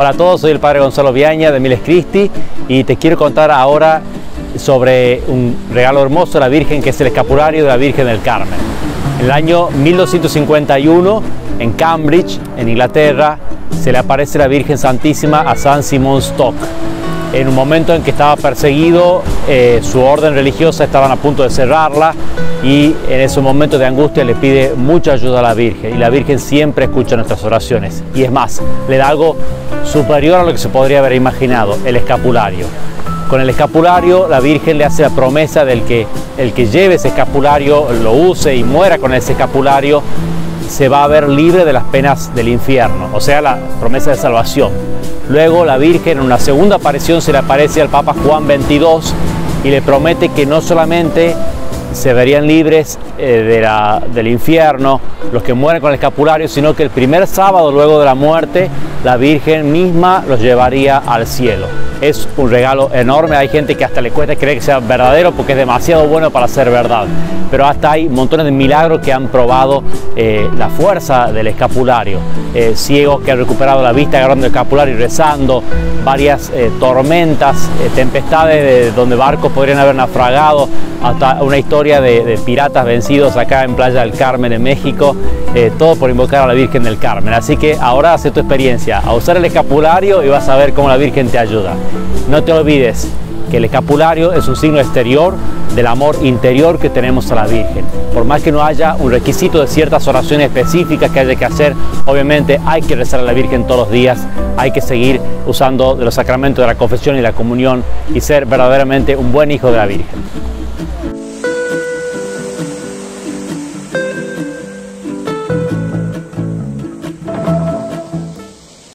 Hola a todos, soy el Padre Gonzalo Viaña de Miles Christi y te quiero contar ahora sobre un regalo hermoso de la Virgen, que es el escapulario de la Virgen del Carmen. En el año 1251, en Cambridge, en Inglaterra, se le aparece la Virgen Santísima a San Simón Stock. En un momento en que estaba perseguido, su orden religiosa estaban a punto de cerrarla, y en esos momentos de angustia le pide mucha ayuda a la Virgen, y la Virgen siempre escucha nuestras oraciones, y es más, le da algo superior a lo que se podría haber imaginado: el escapulario. Con el escapulario la Virgen le hace la promesa del que el que lleve ese escapulario, lo use y muera con ese escapulario, se va a ver libre de las penas del infierno, o sea, la promesa de salvación. Luego la Virgen, en una segunda aparición, se le aparece al Papa Juan XXII y le promete que no solamente se verían libres del infierno los que mueren con el escapulario, sino que el primer sábado luego de la muerte la Virgen misma los llevaría al cielo. Es un regalo enorme. Hay gente que hasta le cuesta creer que sea verdadero porque es demasiado bueno para ser verdad, pero hasta hay montones de milagros que han probado la fuerza del escapulario. Ciegos que han recuperado la vista agarrando el escapulario y rezando, varias tormentas, tempestades donde barcos podrían haber naufragado, hasta una historia de piratas vencidos acá en Playa del Carmen, en México, todo por invocar a la Virgen del Carmen. Así que ahora haz tu experiencia a usar el escapulario y vas a ver cómo la Virgen te ayuda. No te olvides que el escapulario es un signo exterior del amor interior que tenemos a la Virgen. Por más que no haya un requisito de ciertas oraciones específicas que haya que hacer, obviamente hay que rezar a la Virgen todos los días, hay que seguir usando de los sacramentos de la confesión y la comunión y ser verdaderamente un buen hijo de la Virgen.